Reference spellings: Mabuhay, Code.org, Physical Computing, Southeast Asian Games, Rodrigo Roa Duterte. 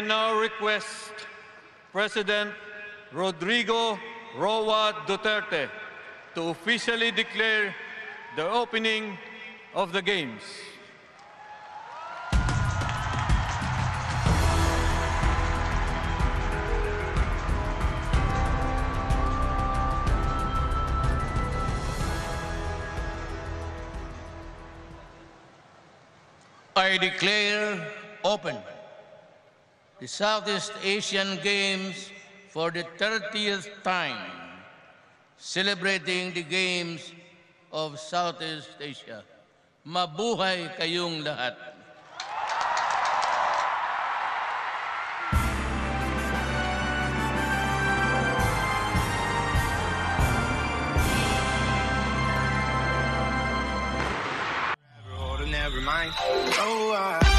I now request President Rodrigo Roa Duterte to officially declare the opening of the Games. I declare open the Southeast Asian Games for the 30th time, celebrating the Games of Southeast Asia. Mabuhay kayong lahat! Never mind. Oh,